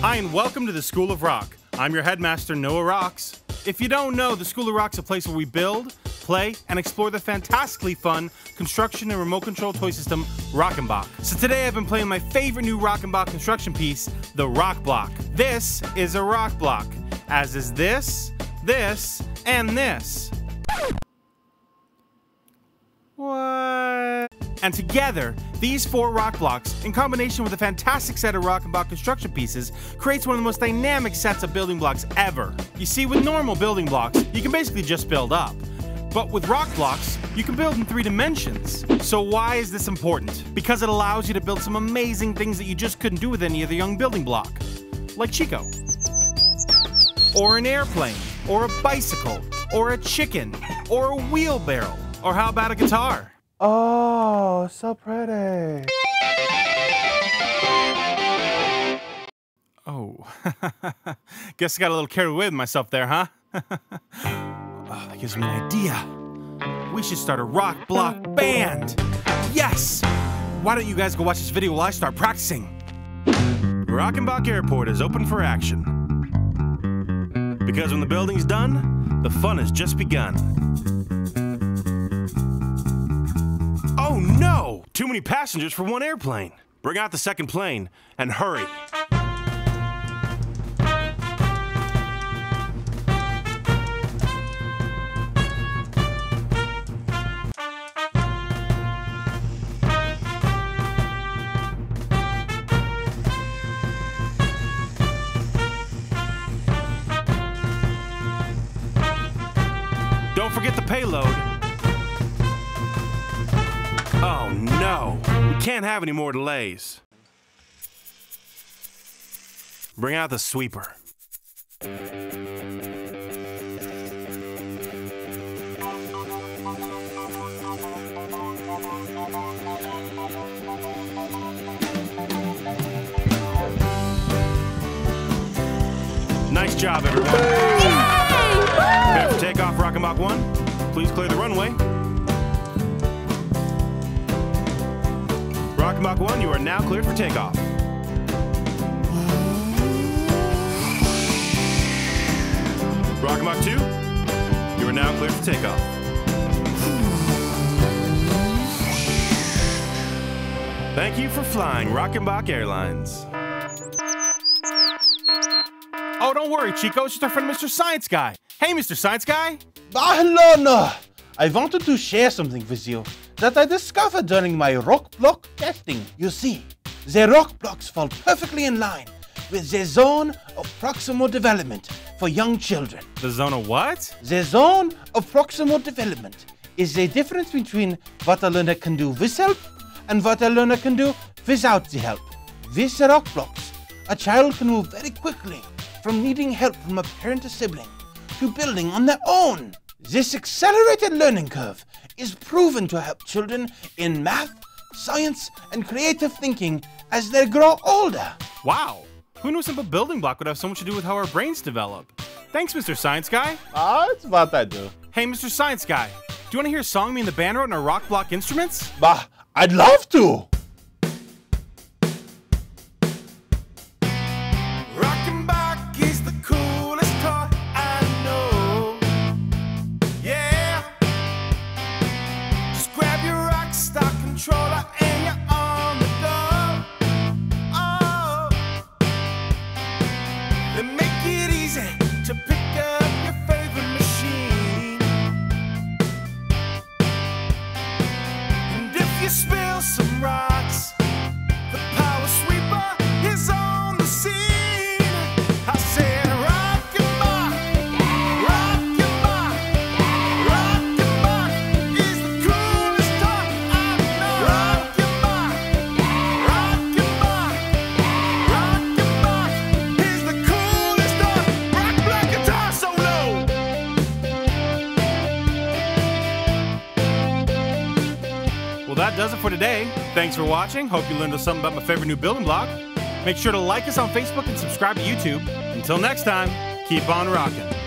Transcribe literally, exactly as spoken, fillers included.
Hi and welcome to the School of Rock. I'm your headmaster, Noah ROKs. If you don't know, the School of Rock's a place where we build, play, and explore the fantastically fun construction and remote control toy system, Rokenbok. So today I've been playing my favorite new Rokenbok construction piece, the Rock Block. This is a rock block, as is this, this, and this. What? And together, these four rock blocks, in combination with a fantastic set of Rokenbok construction pieces, creates one of the most dynamic sets of building blocks ever. You see, with normal building blocks, you can basically just build up. But with rock blocks, you can build in three dimensions. So why is this important? Because it allows you to build some amazing things that you just couldn't do with any other young building block. Like Chico. Or an airplane. Or a bicycle. Or a chicken. Or a wheelbarrow. Or how about a guitar? Oh, so pretty. Oh, guess I got a little carried away with myself there, huh? Oh, that gives me an idea. We should start a rock block band. Yes! Why don't you guys go watch this video while I start practicing? Rokenbok Airport is open for action. Because when the building's done, the fun has just begun. Oh no! Too many passengers for one airplane. Bring out the second plane and hurry. Don't forget the payload. Oh no, we can't have any more delays. Bring out the sweeper. Nice job, everyone. Prepare for takeoff, Rokenbok one. Please clear the runway. Rokenbok one, you are now cleared for takeoff. Rokenbok two, you are now cleared for takeoff. Thank you for flying Rokenbok Airlines. Oh, don't worry, Chico, it's just our friend Mister Science Guy. Hey, Mister Science Guy. Alona, I wanted to share something with you that I discovered during my rock block testing. You see, the rock blocks fall perfectly in line with the Zone of Proximal Development for young children. The Zone of what? The Zone of Proximal Development is the difference between what a learner can do with help and what a learner can do without the help. With the rock blocks, a child can move very quickly from needing help from a parent or sibling to building on their own. This accelerated learning curve is proven to help children in math, science, and creative thinking as they grow older. Wow, who knew a simple building block would have so much to do with how our brains develop? Thanks, Mister Science Guy. Ah, uh, it's what I do. Hey, Mister Science Guy, do you want to hear a song me and the band wrote on our rock block instruments? Bah, I'd love to. You spill some rocks, the power sweeper is on the scene. I said Rokenbok, Rokenbok, Rokenbok is the coolest toy I know. Rokenbok, Rokenbok, Rokenbok is the coolest toy. Rock block guitar solo. Well, that does it for today. Thanks for watching. Hope you learned something about my favorite new building block. Make sure to like us on Facebook and subscribe to YouTube. Until next time, keep on rocking.